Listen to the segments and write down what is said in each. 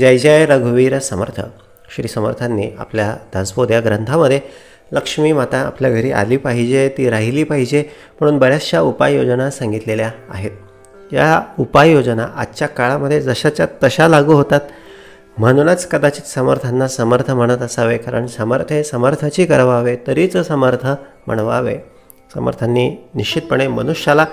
जय जय रघुवीर समर्थ. श्री समर्थांनी आपल्या दासबोध या ग्रंथामध्ये लक्ष्मी माता आपल्या घरी आली पाहिजे, ती राहिली पाहिजे म्हणून बऱ्याचशा उपाययोजना सांगितलेल्या आहेत. या उपाययोजना आजच्या काळामध्ये जशाच्या तशा लागू होतात, म्हणूनच कदाचित समर्थांना समर्थ म्हणत असावे. कारण समर्थ हे समर्थाची करवावे तरीच समर्थ म्हणवावे. समर्थांनी निश्चितपणे मनुष्याला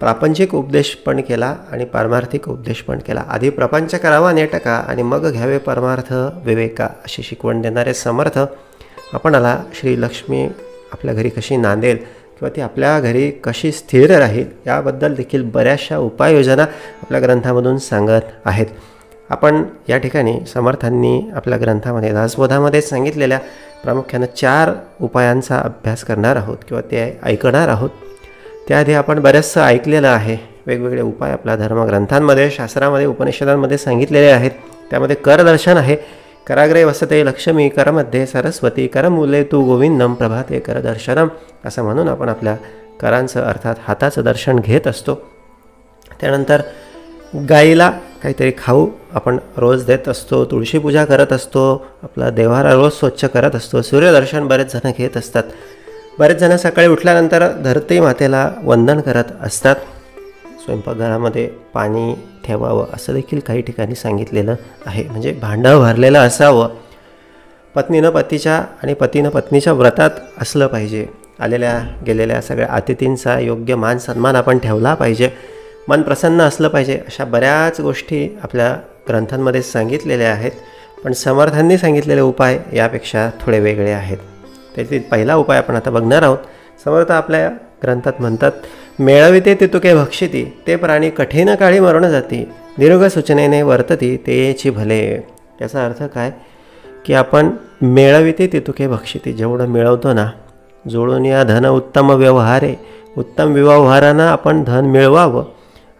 प्रापंचिक उपदेश पण केला आणि पारमार्थिक उपदेश पण केला. आधी प्रपंच करावा नेटका आणि मग घ्यावे परमार्थ विवेका अशी शिकवण देणारे समर्थ आपणाला श्री लक्ष्मी आपल्या घरी कशी नांदेल किंवा ती आपल्या घरी कशी स्थिर राहील याबद्दल देखील बऱ्याचशा उपाययोजना आपल्या ग्रंथामधून सांगत आहेत. आपण या ठिकाणी समर्थांनी आपल्या ग्रंथामध्ये दासबोधामध्ये सांगितलेल्या प्रामुख्याने 4 उपायांचा अभ्यास करणार आहोत किंवा ते ऐकणार आहोत. त्याआधी आपण बऱ्याचसं ऐकलेलं आहे. वेगवेगळे उपाय आपल्या धर्मग्रंथांमध्ये, शास्त्रामध्ये, उपनिषदांमध्ये सांगितलेले आहेत. त्यामध्ये करदर्शन आहे. कराग्रे वसते लक्ष्मी करमध्ये सरस्वती करमुले तू गोविंदम प्रभाते करदर्शनम असं म्हणून आपण आपल्या करांचं अर्थात हाताचं दर्शन घेत असतो. त्यानंतर गाईला काहीतरी खाऊ आपण रोज देत असतो, तुळशी पूजा करत असतो, आपला देव्हारा रोज स्वच्छ करत असतो. सूर्यदर्शन बरेच जण घेत असतात. बरेच जण सकाळी उठल्यानंतर धरती मातेला वंदन करत असतात. स्वयंपाकघरामध्ये पाणी ठेवावं असं देखील काही ठिकाणी सांगितलेलं आहे, म्हणजे भांडं भरलेलं असावं. पत्नीनं पतीच्या आणि पतीनं पत्नीच्या व्रतात असलं पाहिजे. आलेल्या गेलेल्या सगळ्या अतिथींचा योग्य मान सन्मान आपण ठेवला पाहिजे. मन प्रसन्न असलं पाहिजे. अशा बऱ्याच गोष्टी आपल्या ग्रंथांमध्ये सांगितलेल्या आहेत, पण समर्थांनी सांगितलेले उपाय यापेक्षा थोडे वेगळे आहेत. त्यातील पहिला उपाय आपण आता बघणार आहोत. समर्थ आपल्या ग्रंथात म्हणतात, मेळविते ते तुके भक्षिती ते प्राणी कठीण काळी मरण जाती दीर्घ सूचनेने वर्तती तेची भले. याचा अर्थ काय की आपण मेळविते ते तुके भक्षिती, जेवढं मिळवतो ना, जोडून या धन उत्तम व्यवहारे, उत्तम व्यवहारांना आपण धन मिळवावं.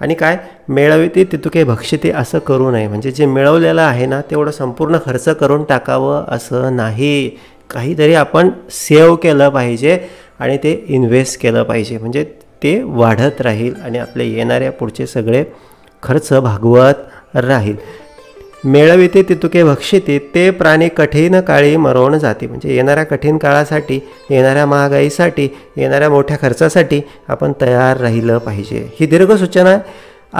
आणि काय मिळविते तितुके भक्षिते असं करू नये. म्हणजे जे मिळवलेलं आहे ना तेवढं संपूर्ण खर्च करून टाकावं असं नाही. काहीतरी आपण सेव्ह केलं पाहिजे आणि ते इन्व्हेस्ट केलं पाहिजे, म्हणजे ते वाढत राहील आणि आपले येणाऱ्या पुढचे सगळे खर्च भागवत राहील. मिळविते तितुके भक्षिते ते प्राणी कठीण काळी मरवण जाते. म्हणजे येणाऱ्या कठीण काळासाठी, येणाऱ्या महागाईसाठी, येणाऱ्या मोठ्या खर्चासाठी आपण तयार राहिलं पाहिजे. ही दीर्घ सूचना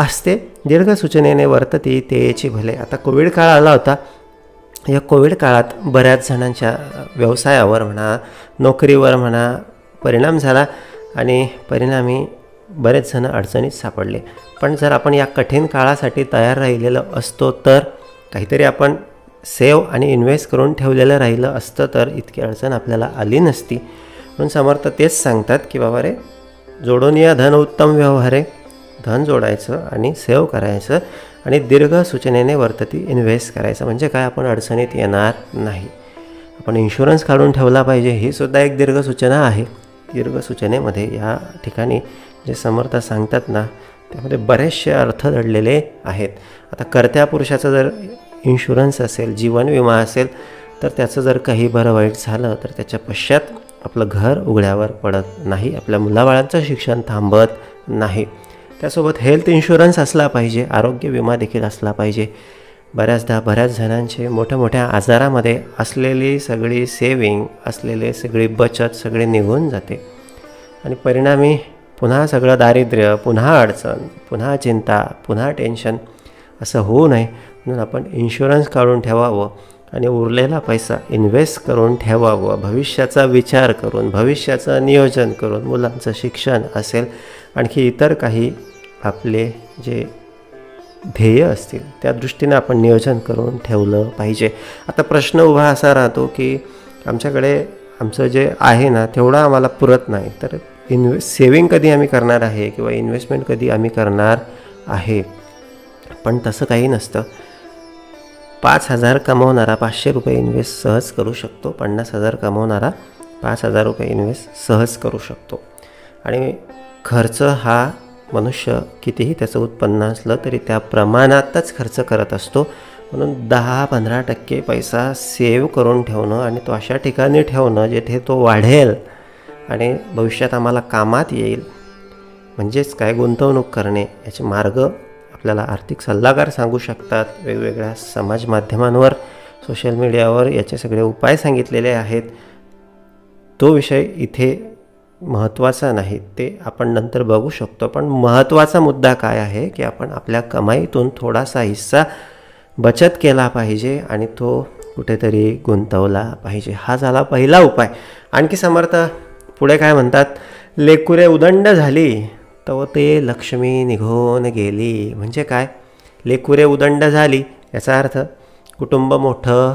असते. दीर्घ सूचनेने वर्तती तेची भले. आता कोविड काळ आला होता. या कोविड काळात बऱ्याच जणांच्या व्यवसायावर म्हणा, नोकरीवर म्हणा परिणाम झाला आणि परिणामी बरेच जण अडचणीत सापडले. पण जर आपण या कठीण काळासाठी तयार राहिलेलं असतो तर, काहीतरी आपण सेव आणि इन्व्हेस्ट करून ठेवलेलं राहिलं असतं तर इतकी अडचण आपल्याला आली नसती. म्हणून समर्थ तेच सांगतात की बाबा रे, जोडून या धन उत्तम व्यवहारे, धन जोडायचं आणि सेव करायचं आणि दीर्घ सूचनेने वर्तती इन्व्हेस्ट करायचं. म्हणजे काय, आपण अडचणीत येणार नाही. आपण इन्शुरन्स काढून ठेवला पाहिजे, ही सुद्धा एक दीर्घ सूचना आहे. दीर्घ सूचनेमध्ये या ठिकाणी जे समर्थ सांगतात ना त्यामध्ये बरेचसे अर्थ दडलेले आहेत. आता कर्त्या पुरुषाचा जर इन्शुरन्स असेल, जीवन विमा असेल, तर त्याचं जर काही बरं वाईट झालं तर त्याच्या पश्चात आपलं घर उघड्यावर पडत नाही, आपल्या मुलाबाळांचं शिक्षण थांबत नाही. त्यासोबत हेल्थ इन्शुरन्स असला पाहिजे, आरोग्य विमा देखील असला पाहिजे. बऱ्याचदा बऱ्याच जणांचे मोठ्या मोठ्या आजारामध्ये असलेली सगळी सेविंग, असलेली सगळी बचत सगळे निघून जाते आणि परिणामी पुन्हा सगळं दारिद्र्य, पुन्हा अडचण, पुन्हा चिंता, पुन्हा टेन्शन असं होऊ नये म्हणून आपण इन्शुरन्स काढून ठेवावं आणि उरलेला पैसा इन्व्हेस्ट करून ठेवावं. भविष्याचा विचार करून, भविष्याचं नियोजन करून, मुलांचं शिक्षण असेल, आणखी इतर काही आपले जे ध्येय असतील त्या दृष्टीने आपण नियोजन करून ठेवलं पाहिजे. आता प्रश्न उभा असा राहतो की आमच्याकडे आमचं जे आहे ना तेवढं आम्हाला पुरत नाही, तर सेविंग कधी आम्ही करणार आहे किंवा इन्व्हेस्टमेंट कधी आम्ही करणार आहे. पण तसं काही नसतं. 5000 कमवणारा 500 रुपये इन्व्हेस्ट सहज करू शकतो. 50,000 कमवणारा 5,000 रुपये इन्व्हेस्ट सहज करू शकतो. आणि खर्च हा मनुष्य कितीही त्याचं उत्पन्न असलं तरी त्या प्रमाणातच खर्च करत असतो. म्हणून 10-15% पैसा सेव्ह करून ठेवणं आणि तो अशा ठिकाणी ठेवणं जेथे तो वाढेल आणि भविष्यात आम्हाला कामात येईल, म्हणजेच काय गुंतवणूक करणे, याचे मार्ग आपल्याला आर्थिक सल्लागार सांगू शकतात, वेगवेगळ्या समाज माध्यमांवर, सोशल मीडियावर याचे सगळे उपाय सांगितलेले आहेत। तो विषय इथे महत्त्वाचा नाही, ते आपण नंतर बघू शकतो। पण महत्त्वाचा मुद्दा काय आहे की आपण आपल्या कमाईतून थोडासा हिस्सा बचत केला पाहिजे आणि तो कुठेतरी गुंतवला पाहिजे। हा झाला पहिला उपाय। आणखी समर्थ पुढे काय म्हणतात, लेकुरे उदंड झाली तव ते लक्ष्मी निघून गेली। म्हणजे काय, लेकुरे उदंड झाली याचा अर्थ कुटुंब मोठं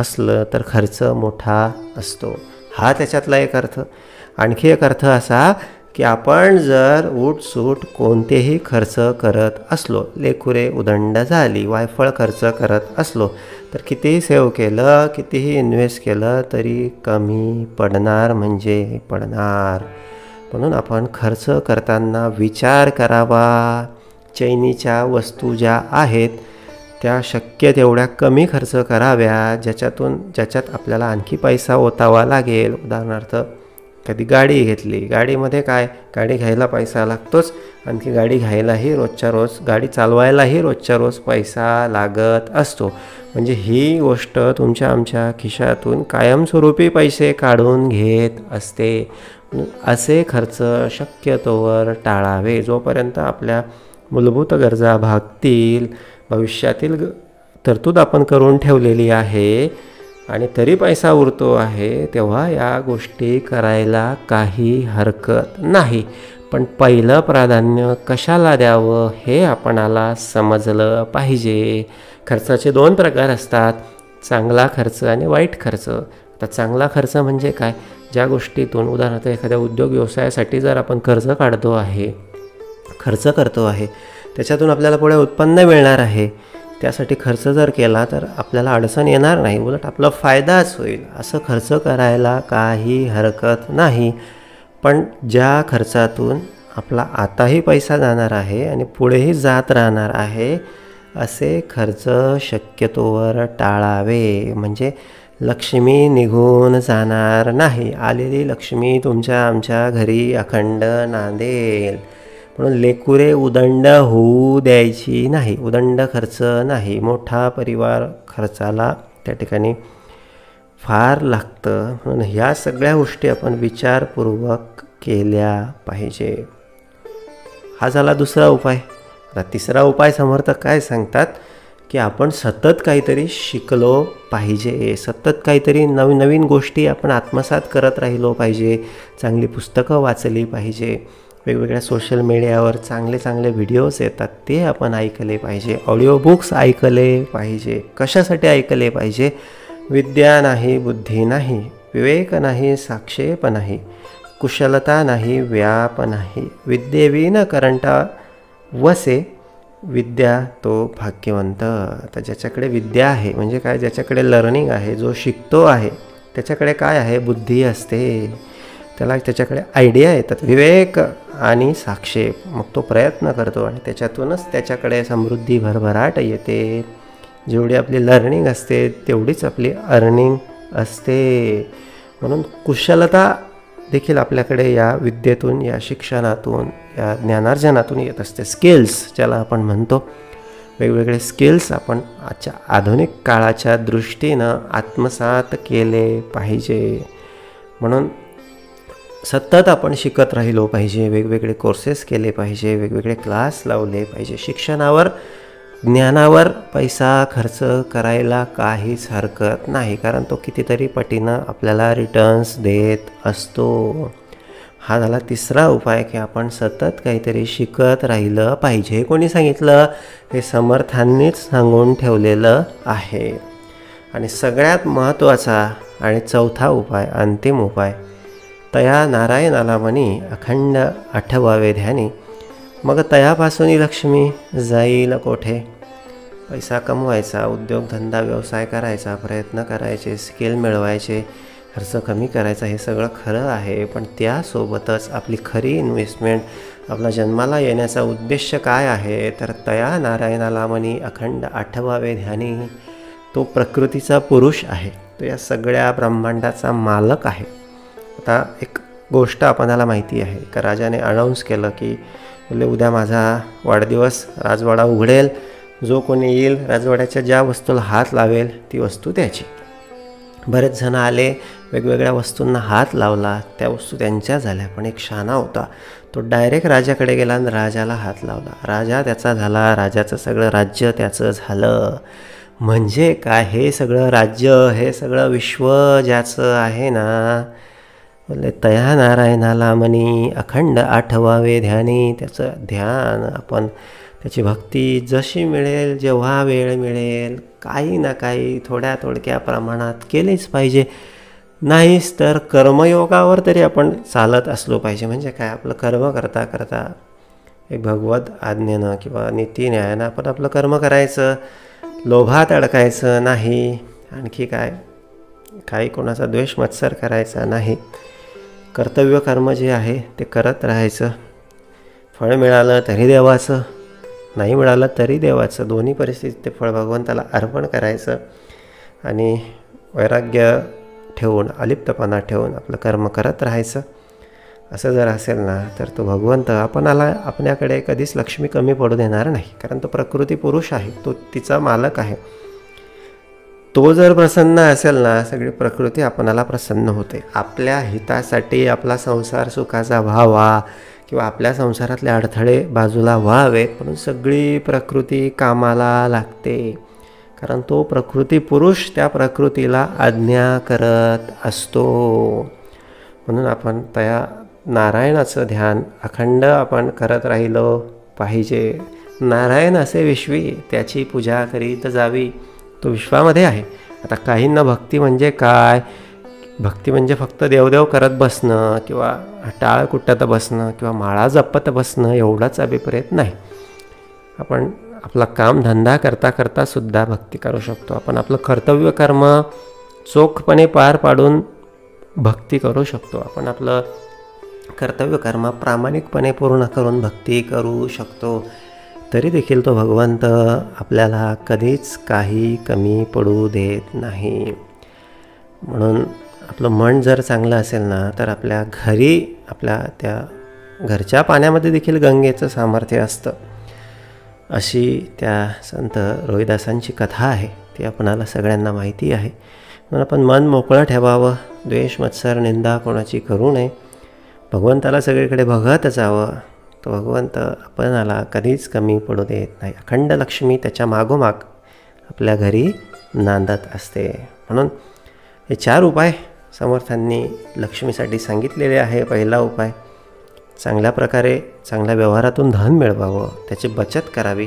असलं तर खर्च मोठा असतो, हा त्याच्यातला एक अर्थ। आणखी एक अर्थ असा की आपण जर उठसूट कोणतेही खर्च करत असलो, लेखुरे उदंड झाली, वायफळ खर्च करत असलो, तर कितीही सेव्ह केलं, कितीही इन्व्हेस्ट केलं तरी कमी पडणार म्हणजे पडणार। म्हणून आपण खर्च करताना विचार करावा, चैनीच्या वस्तू ज्या आहेत त्या शक्य तेवढ्या कमी खर्च कराव्या, ज्याच्यात आपल्याला आणखी पैसा ओतावा लागेल। उदाहरणार्थ कधी गाडी घेतली, गाडीमध्ये काय, गाडी घ्यायला पैसा लागतोच, आणखी गाडी घ्यायलाही रोजच्या रोज, गाडी चालवायलाही रोजच्या रोज पैसा लागत असतो। म्हणजे ही गोष्ट तुमच्या आमच्या खिशातून कायमस्वरूपी पैसे काढून घेत असते। असे खर्च शक्यतोवर टाळावे। जोपर्यंत आपल्या मूलभूत गरजा भागतील, भविष्यातील तरतूद आपण करून ठेवलेली आहे आणि तरी पैसा उरतो आहे, तेव्हा या गोष्टी करायला काही हरकत नाही। पण पहिलं प्राधान्य कशाला द्यावं हे आपणाला समजलं पाहिजे। खर्चाचे दोन प्रकार असतात, चांगला खर्च आणि वाईट खर्च। आता चांगला खर्च म्हणजे काय, ज्या गोष्टीतून उदाहरणार्थ एखाद्या उद्योग व्यवसायासाठी जर आपण कर्ज काढतो आहे, खर्च करतो आहे, त्याच्यातून आपल्याला पुढे उत्पन्न मिळणार आहे, त्यासाठी खर्च जर केला तर आपल्याला अडचण येणार नाही, उलट आपला फायदाच होईल। असं खर्च करायला काही हरकत नाही। पण ज्या खर्चातून आपला आताही पैसा जाणार आहे आणि पुढेही जात राहणार आहे, असे खर्च शक्यतोवर टाळावे। म्हणजे लक्ष्मी निघून जाणार नाही, आलेली लक्ष्मी तुमच्या आमच्या घरी अखंड नांदेल। म्हणून लेकुरे उदंड होऊ द्यायची नाही, उदंड खर्च नाही। मोठा परिवार खर्चाला त्या ठिकाणी फार लागतं, म्हणून ह्या सगळ्या गोष्टी आपण विचारपूर्वक केल्या पाहिजे। हा झाला दुसरा उपाय। आता तिसरा उपाय समर्थ काय सांगतात की आपण सतत काहीतरी शिकलो पाहिजे, सतत काहीतरी नवीन गोष्टी आपण आत्मसात करत राहिलो पाहिजे, चांगली पुस्तकं वाचली पाहिजे, वेगवेगळ्या सोशल मीडियावर चांगले चांगले व्हिडिओज येतात ते आपण ऐकले पाहिजे, ऑडिओ बुक्स ऐकले पाहिजे। कशासाठी ऐकले पाहिजे, विद्या नाही, बुद्धी नाही, विवेक नाही, साक्षेप नाही, कुशलता नाही, व्याप नाही, विद्येविन करंटा वसे विद्या तो भाग्यवंत। आता ज्याच्याकडे विद्या आहे म्हणजे काय, ज्याच्याकडे लर्निंग आहे, जो शिकतो आहे त्याच्याकडे काय आहे, बुद्धी असते, त्याला त्याच्याकडे आयडिया येतात, विवेक आणि साक्षेप, मग तो प्रयत्न करतो आणि त्याच्यातूनच त्याच्याकडे समृद्धी भरभराट येते। जेवढी आपली लर्निंग असते तेवढीच आपली अर्निंग असते। म्हणून कुशलता देखील आपल्याकडे या विद्येतून, या शिक्षणातून, या ज्ञानार्जनातून येत असते। स्किल्स ज्याला आपण म्हणतो, वेगवेगळे स्किल्स आपण आजच्या आधुनिक काळाच्या दृष्टीनं आत्मसात केले पाहिजे। म्हणून सतत आपण शिकत राहिलो पाहिजे, वेगवेगळे कोर्सेस केले पाहिजे, वेगवेगळे क्लास लावले पाहिजे। शिक्षणावर, ज्ञानावर पैसा खर्च करायला काहीच हरकत नाही, कारण तो कितीतरी पटीनं आपल्याला रिटर्न्स देत असतो। हा झाला तिसरा उपाय की आपण सतत काहीतरी शिकत राहिलं पाहिजे। कोणी सांगितलं, हे समर्थांनीच सांगून ठेवलेलं आहे। आणि सगळ्यात महत्त्वाचा आणि चौथा उपाय, अंतिम उपाय, तया नारायणाला म्हणी अखंड आठवावे ध्यानी, मग तयापासूनही लक्ष्मी जाईल कोठे। पैसा कमवायचा, उद्योगधंदा व्यवसाय करायचा, प्रयत्न करायचे, स्किल मिळवायचे, खर्च कमी करायचा, हे सगळं खरं आहे। पण त्यासोबतच आपली खरी इन्व्हेस्टमेंट, आपला जन्माला येण्याचा उद्देश काय आहे, तर तया नारायणाला म्हणी अखंड आठवावे ध्यानी। तो प्रकृतीचा पुरुष आहे, तो या सगळ्या ब्रह्मांडाचा मालक आहे। आता एक गोष्ट आपणाला माहिती आहे, एका राजाने अनाऊन्स केलं की बोले उद्या माझा वाढदिवस राजवाडा उघडेल, जो कोणी येईल राजवाड्याच्या ज्या वस्तूला हात लावेल ती वस्तू त्याची। बरेच जण आले, वेगवेगळ्या वस्तूंना हात लावला, त्या वस्तू त्यांच्या झाल्या, पण एक शाना होता तो डायरेक्ट राजाकडे गेला आणि राजाला हात लावला। राजा त्याचा झाला, राजाचं सगळं राज्य त्याचं झालं। म्हणजे काय, हे सगळं राज्य, हे सगळं विश्व ज्याचं आहे ना, बोले तया नारायणाला मनी अखंड आठवावे ध्यानी। त्याचं ध्यान आपण, त्याची भक्ती जशी मिळेल जेव्हा वेळ मिळेल काही ना काही थोड्या थोडक्या प्रमाणात केलीच पाहिजे, नाहीच तर कर्मयोगावर तरी आपण चालत असलो पाहिजे। म्हणजे काय, आपलं कर्म करता करता एक भगवत आज्ञेनं किंवा नीतीन्यायानं आपण आपलं कर्म करायचं, लोभात अडकायचं नाही, आणखी काय काही कोणाचा द्वेष मत्सर करायचा नाही, कर्तव्य कर्म जे आहे ते करत राहायचं। फळ मिळालं तरी देवाचं, नाही मिळालं तरी देवाचं, दोन्ही परिस्थितीत ते फळ भगवंताला अर्पण करायचं आणि वैराग्य ठेवून अलिप्तपणा ठेवून आपलं कर्म करत राहायचं। असं जर असेल ना तर तो भगवंत आपणाला, आपल्याकडे कधीच लक्ष्मी कमी पडू देणार नाही, कारण तो प्रकृती पुरुष आहे, तो तिचा मालक आहे। तो जर प्रसन्न असेल ना सगळी प्रकृती आपणाला प्रसन्न होते। आपल्या हितासाठी आपला संसार सुखाचा व्हावा किंवा आपल्या संसारातले अडथळे बाजूला व्हावेत म्हणून सगळी प्रकृती कामाला लागते, कारण तो प्रकृती पुरुष त्या प्रकृतीला आज्ञा करत असतो। म्हणून आपण त्या नारायणाचं ध्यान अखंड आपण करत राहिलो पाहिजे। नारायण असे विश्वी, त्याची पूजा करीत जावी, तो विश्वामध्ये आहे। आता काहींना भक्ती म्हणजे काय, भक्ती म्हणजे फक्त देवदेव करत बसणं किंवा टाळ कुट्टत बसणं किंवा माळा जपत बसणं एवढाच अभिप्रेत नाही। आपण आपला काम धंदा करता करता सुद्धा भक्ती करू शकतो, आपण आपलं कर्तव्य कर्म चोखपणे पार पाडून भक्ती करू शकतो, आपण आपलं कर्तव्य कर्म प्रामाणिकपणे पूर्ण करून भक्ती करू शकतो। तरी देखील तो भगवंत आपल्याला कधीच काही कमी पडू देत नाही। म्हणून आपलं मन जर चांगलं असेल ना तर आपल्या घरी, आपल्या त्या घरच्या पाण्यामध्ये देखील गंगेचं सामर्थ्य असतं, अशी त्या संत रोहिदासांची कथा आहे, ती आपणाला सगळ्यांना माहिती आहे। म्हणून आपण मन मोकळं ठेवावं, द्वेष मत्सर निंदा कोणाची करू नये, भगवंताला सगळीकडे बघत जावं, तो भगवंत आपणाला कधीच कमी पडू देत नाही। अखंड लक्ष्मी त्याच्या मागोमाग आपल्या घरी नांदत असते। म्हणून हे चार उपाय समर्थांनी लक्ष्मीसाठी सांगितलेले आहे। पहिला उपाय, चांगल्या प्रकारे चांगल्या व्यवहारातून धन मिळवावं, त्याची बचत करावी,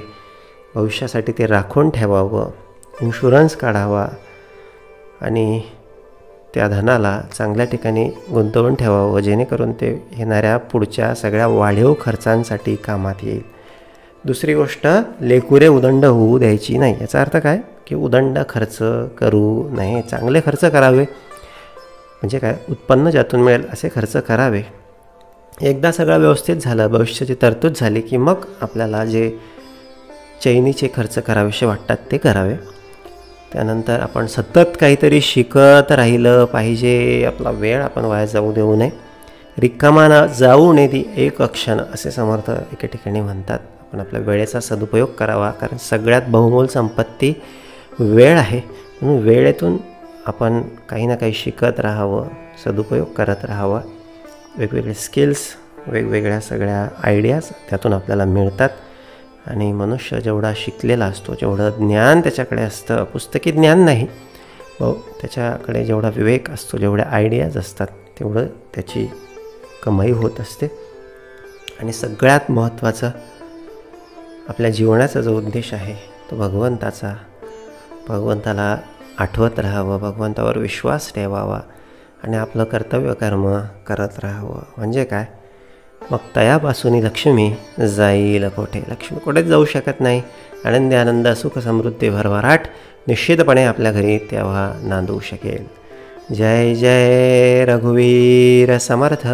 भविष्यासाठी ते राखून ठेवावं, इन्शुरन्स काढावा आणि त्या धनाला चांगल्या ठिकाणी गुंतवून ठेवावं, जेणेकरून ते येणाऱ्या पुढच्या सगळ्या वाढीव खर्चांसाठी कामात येईल। दुसरी गोष्ट, लेकुरे उदंड होऊ द्यायची नाही। याचा अर्थ काय, की उदंड खर्च करू नये, चांगले खर्च करावे, म्हणजे काय उत्पन्न ज्यातून मिळेल असे खर्च करावे। एकदा सगळं व्यवस्थित झालं, भविष्याची तरतूद झाली की मग आपल्याला जे चैनीचे खर्च करावेसे वाटतात ते करावे। त्यानंतर आपण सतत काहीतरी शिकत राहिलं पाहिजे, आपला वेळ आपण वाया जाऊ देऊ नये, रिकामाना जाऊ नये ती एक क्षण, असे समर्थ एके ठिकाणी म्हणतात। आपण आपल्या वेळेचा सदुपयोग करावा, कारण सगळ्यात बहुमोल संपत्ती वेळ आहे। म्हणून वेळेतून आपण काही ना काही शिकत राहावं, सदुपयोग करत राहावा, वेगवेगळे स्किल्स, वेगवेगळ्या सगळ्या आयडियाज त्यातून आपल्याला मिळतात। आणि मनुष्य जेवढा शिकलेला असतो, जेवढं ज्ञान त्याच्याकडे असतं, पुस्तकी ज्ञान नाही, त्याच्याकडे जेवढा विवेक असतो, जेवढ्या आयडियाज असतात, तेवढं त्याची कमाई होत असते। आणि सगळ्यात महत्त्वाचं, आपल्या जीवनाचा जो उद्देश आहे तो भगवंताचा, भगवंताला आठवत राहावं, भगवंतावर विश्वास ठेवावा आणि आपलं कर्तव्य कर्म करत राहावं। म्हणजे काय, मग तयापासून लक्ष्मी जाईल कोठे, लक्ष्मी कुठेच जाऊ शकत नाही। आनंदी आनंद सुख समृद्धी भरभराट निश्चितपणे आपल्या घरी तेव्हा नांदू शकेल। जय जय रघुवीर समर्थ।